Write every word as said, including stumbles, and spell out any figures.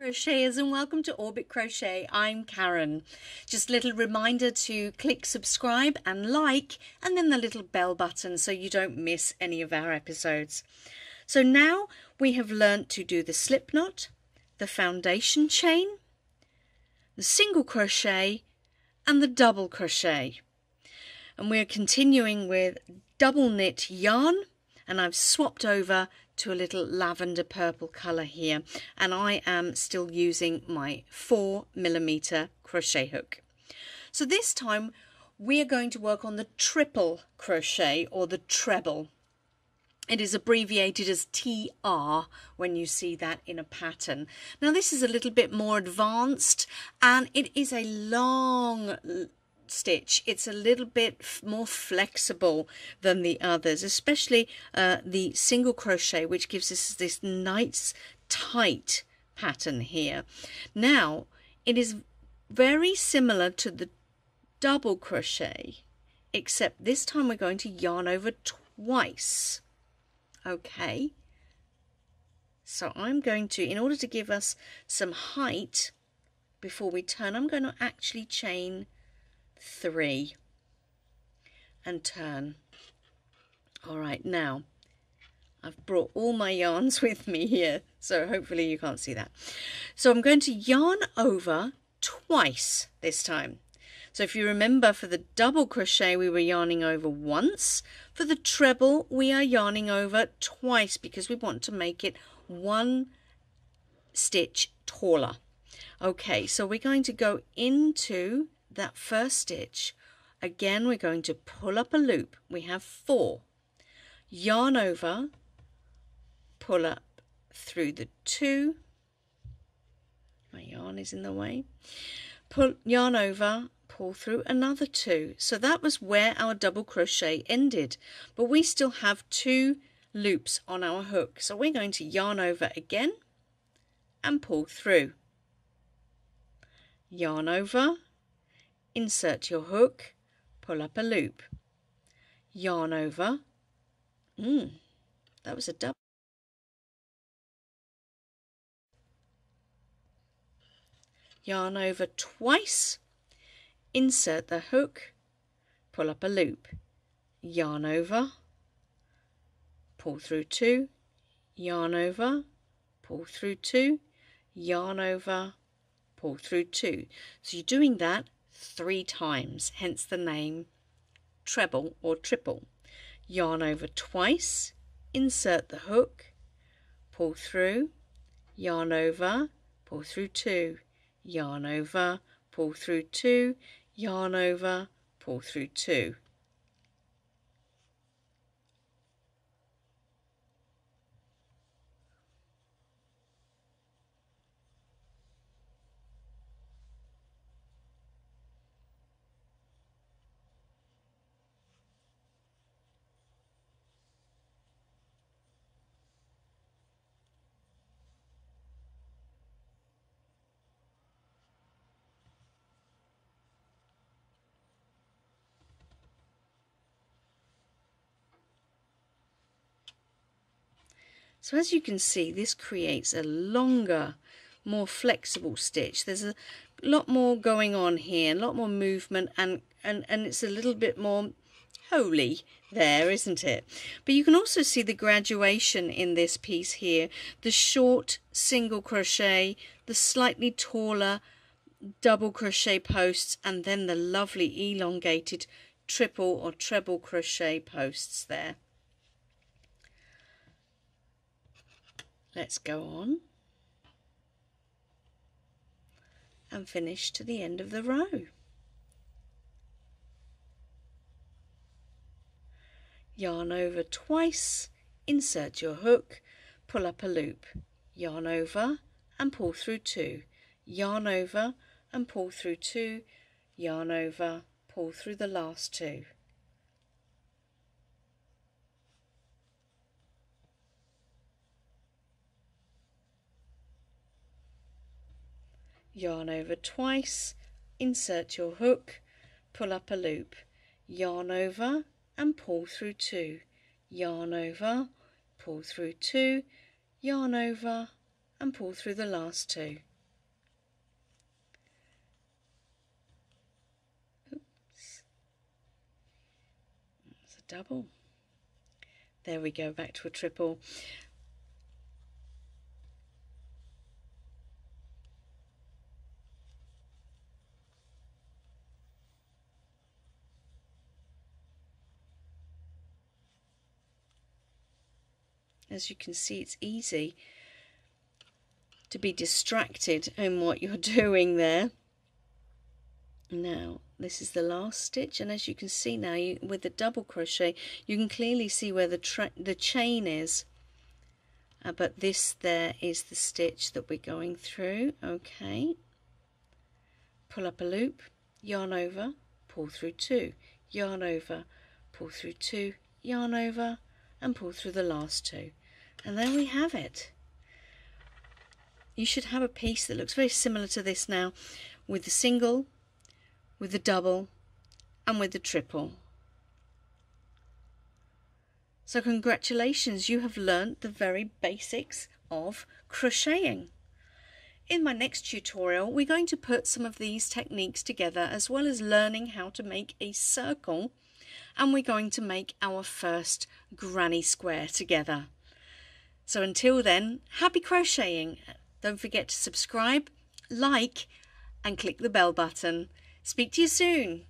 Crocheters, and welcome to Orbit Crochet. I'm Karen. Just a little reminder to click subscribe and like, and then the little bell button so you don't miss any of our episodes. So now we have learnt to do the slip knot, the foundation chain, the single crochet and the double crochet, and we're continuing with double knit yarn, and I've swapped over to a little lavender purple colour here, and I am still using my four millimeter crochet hook. So this time we are going to work on the triple crochet, or the treble. It is abbreviated as T R when you see that in a pattern. Now this is a little bit more advanced, and it is a long stitch. It's a little bit more flexible than the others, especially uh, the single crochet, which gives us this nice tight pattern here. Now it is very similar to the double crochet, except this time we're going to yarn over twice. Okay, so I'm going to, in order to give us some height before we turn, I'm going to actually chain three and turn. All right, now I've brought all my yarns with me here, so hopefully you can't see that. So I'm going to yarn over twice this time. So if you remember, for the double crochet we were yarning over once, for the treble we are yarning over twice because we want to make it one stitch taller. Okay, so we're going to go into that first stitch. Again, we're going to pull up a loop. We have four. Yarn over, pull up through the two. My yarn is in the way. Pull, yarn over, pull through another two. So that was where our double crochet ended, but we still have two loops on our hook. So we're going to yarn over again and pull through. Yarn over, insert your hook, pull up a loop, yarn over. Mm, that was a double. Yarn over twice, insert the hook, pull up a loop, yarn over, pull through two, yarn over, pull through two, yarn over, pull through two. So you're doing that three times, hence the name treble or triple. Yarn over twice, insert the hook, pull through, yarn over, pull through two, yarn over, pull through two, yarn over, pull through two. So as you can see, this creates a longer, more flexible stitch. There's a lot more going on here, a lot more movement, and, and, and it's a little bit more holy there, isn't it? But you can also see the graduation in this piece here. The short single crochet, the slightly taller double crochet posts, and then the lovely elongated triple or treble crochet posts there. Let's go on and finish to the end of the row. Yarn over twice, insert your hook, pull up a loop, yarn over and pull through two, yarn over and pull through two, yarn over, pull through the last two. Yarn over twice, insert your hook, pull up a loop, yarn over and pull through two, yarn over, pull through two, yarn over and pull through the last two. double. There we go, back to a triple. As you can see, it's easy to be distracted in what you're doing there. Now this is the last stitch, and as you can see now, you, with the double crochet, you can clearly see where the tra the chain is, uh, but this there is the stitch that we're going through. Okay, pull up a loop, yarn over, pull through two, yarn over, pull through two, yarn over, and pull through the last two, and there we have it. You should have a piece that looks very similar to this now, with the single, with the double, and with the triple. So congratulations, you have learnt the very basics of crocheting. In my next tutorial, we're going to put some of these techniques together, as well as learning how to make a circle, and we're going to make our first granny square together. So until then, happy crocheting. Don't forget to subscribe, like, and click the bell button. Speak to you soon.